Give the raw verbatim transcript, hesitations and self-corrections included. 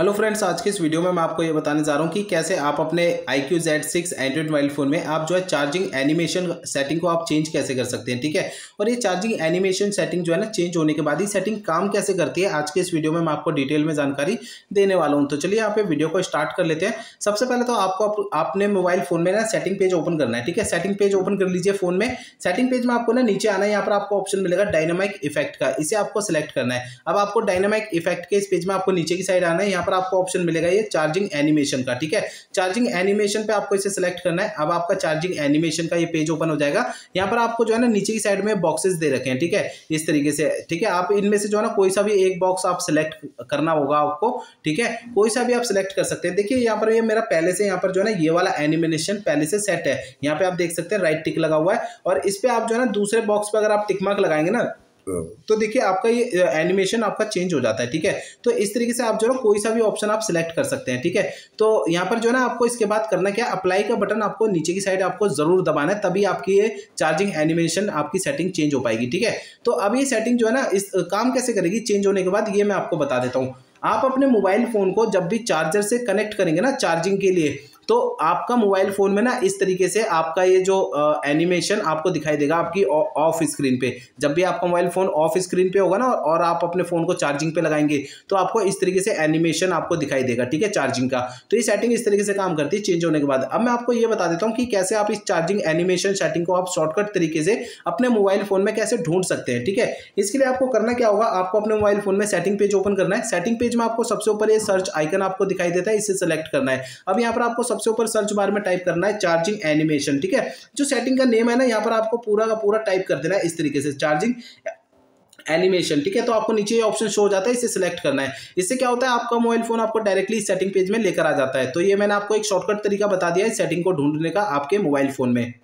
Hello friends, आज के इस वीडियो में मैं आपको ये बताने जा रहा हूँ कि कैसे आप अपने iQOO Z six Android mobile phone में आप जो है चार्जिंग एनिमेशन सेटिंग को आप चेंज कैसे कर सकते हैं। ठीक है, और ये चार्जिंग एनिमेशन सेटिंग जो है ना चेंज होने के बाद ये सेटिंग काम कैसे करती है, आज के इस वीडियो में मैं आपको डिटेल में जानकारी देने वाला हूँ। तो चलिए यहाँ पे वीडियो को स्टार्ट कर लेते हैं। सबसे पहले तो आपको अपने मोबाइल फ़ोन में ना सेटिंग पेज ओपन करना है। ठीक है, सेटिंग पेज ओपन कर लीजिए फ़ोन में। सेटिंग पेज में आपको ना नीचे आना है, यहाँ पर आपको ऑप्शन मिलेगा डायनामिक इफेक्ट का, इसे आपको सेलेक्ट करना है। अब आपको डायनामिक इफेक्ट के इस पेज में आपको नीचे की साइड आना है, पर आपको ऑप्शन मिलेगा ये चार्जिंग एनिमेशन का। ठीक है, चार्जिंग एनिमेशन पे आपको इसे सिलेक्ट करना है। अब आपका चार्जिंग एनिमेशन का ये पेज ओपन हो जाएगा। यहाँ पर आपको जो है ना नीचे की साइड में बॉक्सेस दे रखे हैं। ठीक है, इस तरीके से। ठीक है, आप इनमें से जो है ना कोई सा भी एक बॉक्स आप सिलेक्ट करना होगा आपको। ठीक है, कोई सा भी आप सिलेक्ट कर सकते हैं। देखिए यहाँ पर ये मेरा पहले से यहाँ पर जो है ना ये वाला एनिमेशन पहले से सेट है। यहाँ पे आप देख सकते हैं राइट टिक लगा हुआ है, और इस पर आप जो है ना दूसरे बॉक्स पर अगर आप टिक मार्क लगाएंगे ना तो देखिए आपका ये एनिमेशन आपका चेंज हो जाता है। ठीक है, तो इस तरीके से आप जो है कोई सा भी ऑप्शन आप सिलेक्ट कर सकते हैं। ठीक है, तो यहाँ पर जो है ना आपको इसके बाद करना क्या, अप्लाई का बटन आपको नीचे की साइड आपको जरूर दबाना है, तभी आपकी ये चार्जिंग एनिमेशन आपकी सेटिंग चेंज हो पाएगी। ठीक है, तो अब ये सेटिंग जो है ना इस काम कैसे करेगी चेंज होने के बाद, ये मैं आपको बता देता हूँ। आप अपने मोबाइल फ़ोन को जब भी चार्जर से कनेक्ट करेंगे ना चार्जिंग के लिए, तो आपका मोबाइल फ़ोन में ना इस तरीके से आपका ये जो एनिमेशन आपको दिखाई देगा आपकी ऑफ स्क्रीन पे। जब भी आपका मोबाइल फ़ोन ऑफ स्क्रीन पे होगा ना और आप अपने फ़ोन को चार्जिंग पे लगाएंगे तो आपको इस तरीके से एनिमेशन आपको दिखाई देगा। ठीक है, चार्जिंग का। तो ये सेटिंग इस तरीके से काम करती है चेंज होने के बाद। अब मैं आपको ये बता देता हूँ कि कैसे आप इस चार्जिंग एनिमेशन सेटिंग को आप शॉर्टकट तरीके से अपने मोबाइल फ़ोन में कैसे ढूंढ सकते हैं। ठीक है, इसके लिए आपको करना क्या होगा, आपको अपने मोबाइल फ़ोन में सेटिंग पेज ओपन करना है। सेटिंग पेज में आपको सबसे ऊपर ये सर्च आइकन आपको दिखाई देता है, इसे सेलेक्ट करना है। अब यहाँ पर आपको सबसे ऊपर सर्च बार में टाइप करना है चार्जिंग एनिमेशन। ठीक है, जो सेटिंग का नेम है ना यहाँ पर आपको पूरा का पूरा टाइप कर देना है इस तरीके से, चार्जिंग एनिमेशन। ठीक है, तो आपको नीचे ये ऑप्शन शो हो जाता है, इसे सिलेक्ट करना है। इससे क्या होता है आपका मोबाइल फोन आपको डायरेक्टली सेटिंग पेज में लेकर आ जाता है। तो ये मैंने आपको एक शॉर्टकट तरीका बता दिया है सेटिंग को ढूंढने का आपके मोबाइल फोन में।